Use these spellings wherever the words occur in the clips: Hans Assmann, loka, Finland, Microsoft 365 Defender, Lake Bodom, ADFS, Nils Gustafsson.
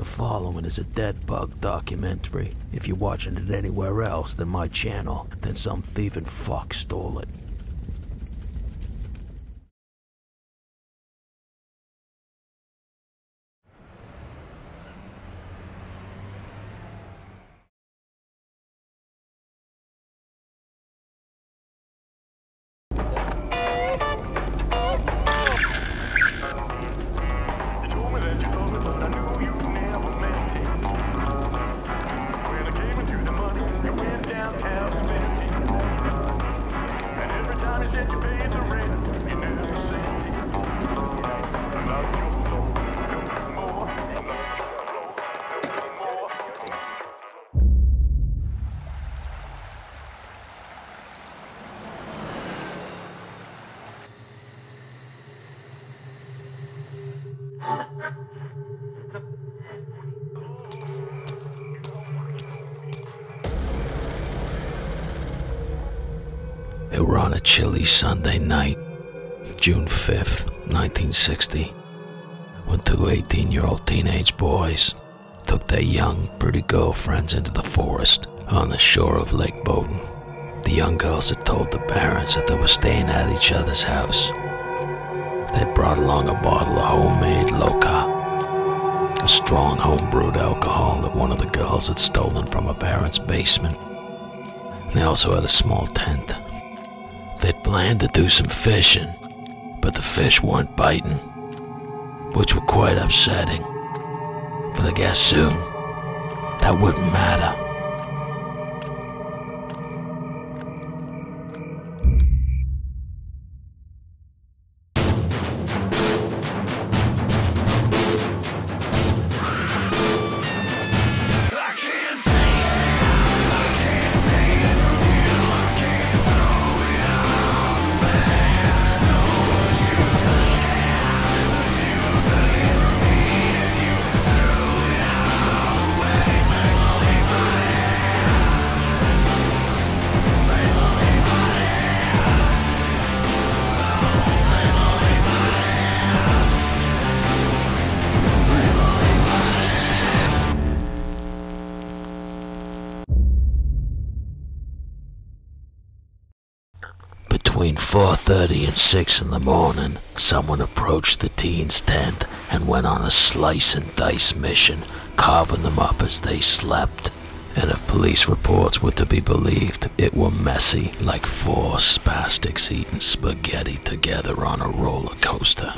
The following is a dead bug documentary. If you're watching it anywhere else than my channel, then some thieving fuck stole it. It were on a chilly Sunday night, June 5th, 1960, when two 18-year-old teenage boys took their young, pretty girlfriends into the forest on the shore of Lake Bodom. The young girls had told their parents that they were staying at each other's house. They brought along a bottle of homemade loka, a strong home-brewed alcohol that one of the girls had stolen from her parents' basement. They also had a small tent. They'd planned to do some fishing, but the fish weren't biting, which were quite upsetting. But I guess soon, that wouldn't matter. Between 4:30 and 6 in the morning, someone approached the teens' tent and went on a slice and dice mission, carving them up as they slept. And if police reports were to be believed, it were messy, like four spastics eating spaghetti together on a roller coaster.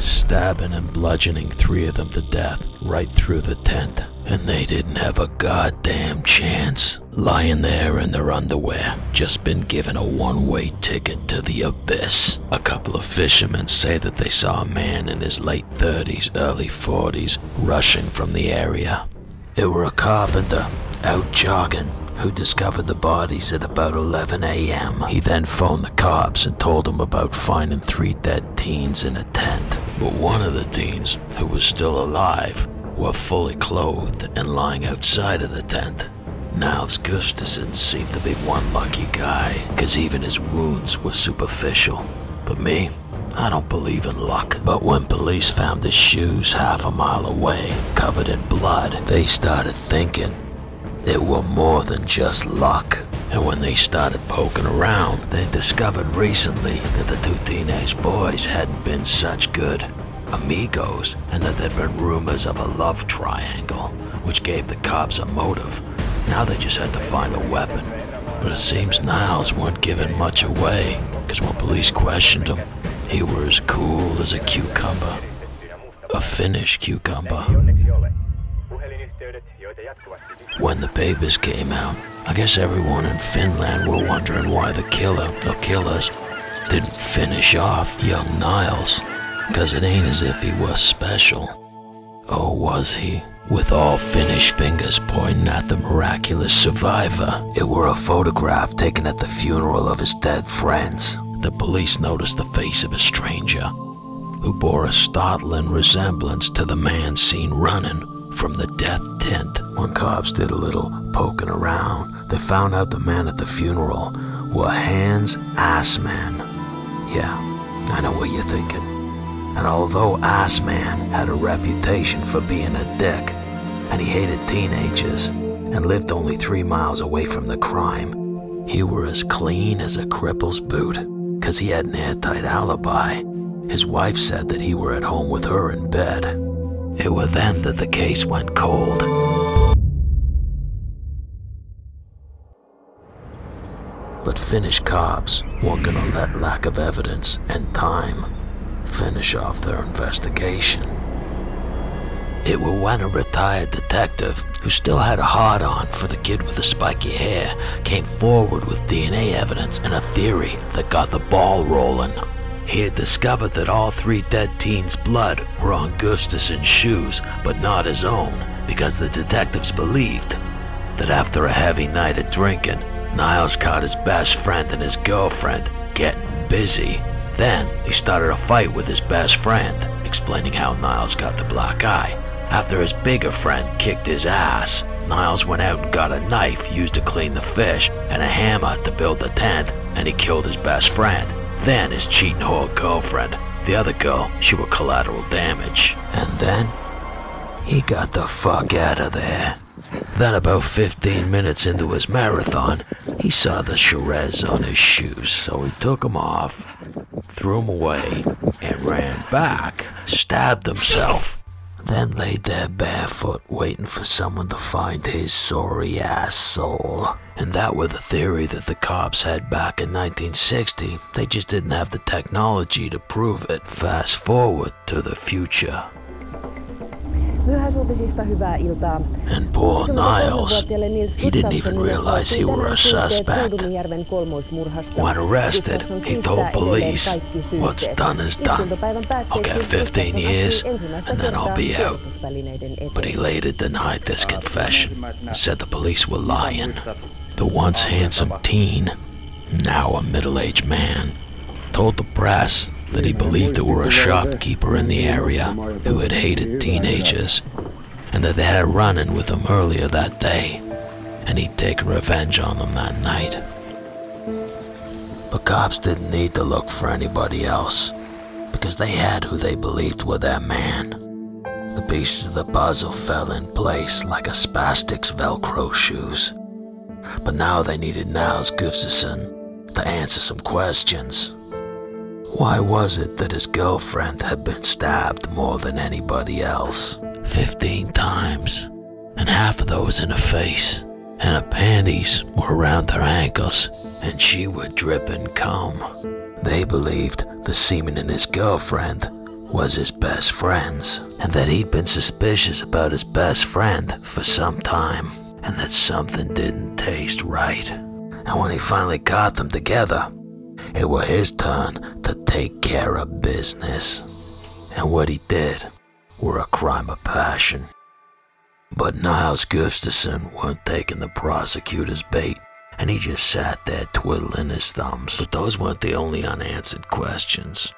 Stabbing and bludgeoning three of them to death right through the tent. And they didn't have a goddamn chance, lying there in their underwear, just been given a one-way ticket to the abyss. A couple of fishermen say that they saw a man in his late 30s, early 40s, rushing from the area. It were a carpenter, out jogging, who discovered the bodies at about 11 a.m. He then phoned the cops and told them about finding three dead teens in a tent. But one of the teens, who was still alive, were fully clothed and lying outside of the tent. Nils Gustafsson seemed to be one lucky guy, cause even his wounds were superficial. But me, I don't believe in luck. But when police found his shoes half a mile away, covered in blood, they started thinking it were more than just luck. And when they started poking around, they discovered recently that the two teenage boys hadn't been such good amigos, and that there'd been rumors of a love triangle, which gave the cops a motive. Now they just had to find a weapon. But it seems Nils weren't giving much away, because when police questioned him, he were as cool as a cucumber. A Finnish cucumber. When the papers came out, I guess everyone in Finland were wondering why the killer, or killers, didn't finish off young Nils. Cause it ain't as if he was special. Or was he? With all Finnish fingers pointing at the miraculous survivor, it were a photograph taken at the funeral of his dead friends. The police noticed the face of a stranger, who bore a startling resemblance to the man seen running from the death tent. When cops did a little poking around, they found out the man at the funeral were Hans Assmann. Yeah, I know what you're thinking. and although Assmann had a reputation for being a dick, and he hated teenagers, and lived only 3 miles away from the crime, he were as clean as a cripple's boot, 'cause he had an airtight alibi. His wife said that he were at home with her in bed. It were then that the case went cold. But Finnish cops weren't gonna let lack of evidence and time finish off their investigation. It were when a retired detective, who still had a hard-on for the kid with the spiky hair, came forward with DNA evidence and a theory that got the ball rolling. He had discovered that all 3 dead teens' blood were on Gustafsson's shoes, but not his own, because the detectives believed that after a heavy night of drinking, Nils caught his best friend and his girlfriend getting busy. Then he started a fight with his best friend, explaining how Nils got the black eye. After his bigger friend kicked his ass, Nils went out and got a knife used to clean the fish and a hammer to build the tent, and he killed his best friend. Then his cheating whore girlfriend, the other girl, she was collateral damage. And then he got the fuck out of there. Then about 15 minutes into his marathon, he saw the Sherez on his shoes, so he took them off, threw them away, and ran back, stabbed himself, then laid there barefoot waiting for someone to find his sorry ass soul. And that was the theory that the cops had back in 1960, they just didn't have the technology to prove it. Fast forward to the future. And poor Nils, he didn't even realize he were a suspect. When arrested, he told police, "What's done is done. I'll get 15 years, and then I'll be out." But he later denied this confession and said the police were lying. The once handsome teen, now a middle-aged man, told the press that he believed there were a shopkeeper in the area who had hated teenagers, and that they had a run-in with him earlier that day, and he'd taken revenge on them that night. But cops didn't need to look for anybody else, because they had who they believed were their man. The pieces of the puzzle fell in place like a spastic's Velcro shoes. But now they needed Nils Gustafsson to answer some questions. Why was it that his girlfriend had been stabbed more than anybody else? 15 times, and half of those in her face, and her panties were around her ankles, and she would drip and cum. They believed the semen in his girlfriend was his best friend's, and that he'd been suspicious about his best friend for some time, and that something didn't taste right. And when he finally got them together, it was his turn to take care of business. And what he did were a crime of passion. But Nils Gustafsson weren't taking the prosecutor's bait, and he just sat there twiddling his thumbs. But those weren't the only unanswered questions.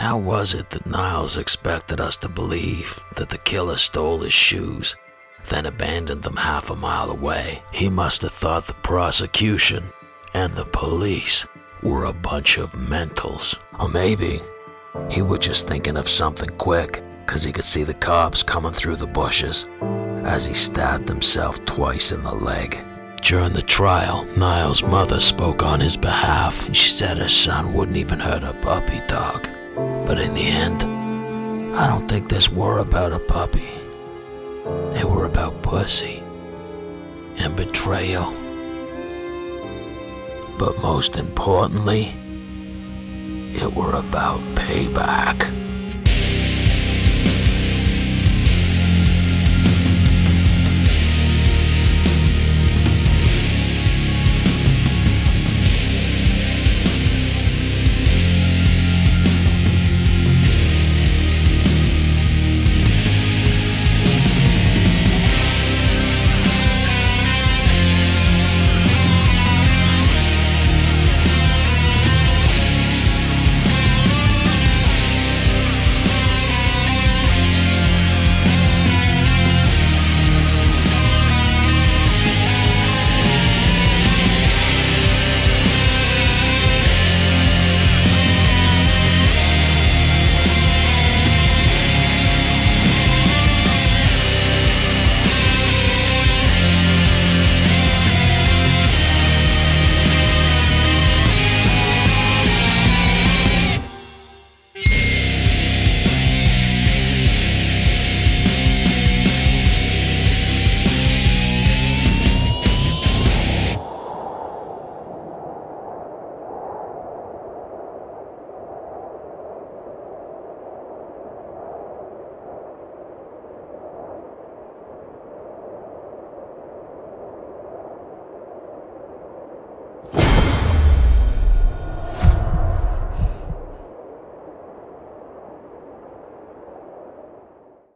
How was it that Nils expected us to believe that the killer stole his shoes, then abandoned them half a mile away? He must have thought the prosecution and the police were a bunch of mentals. Or maybe he was just thinking of something quick, 'cause he could see the cops coming through the bushes as he stabbed himself twice in the leg. During the trial, Nils' mother spoke on his behalf. She said her son wouldn't even hurt a puppy dog. But in the end, I don't think this were about a puppy. They were about pussy and betrayal. But most importantly, it were about payback.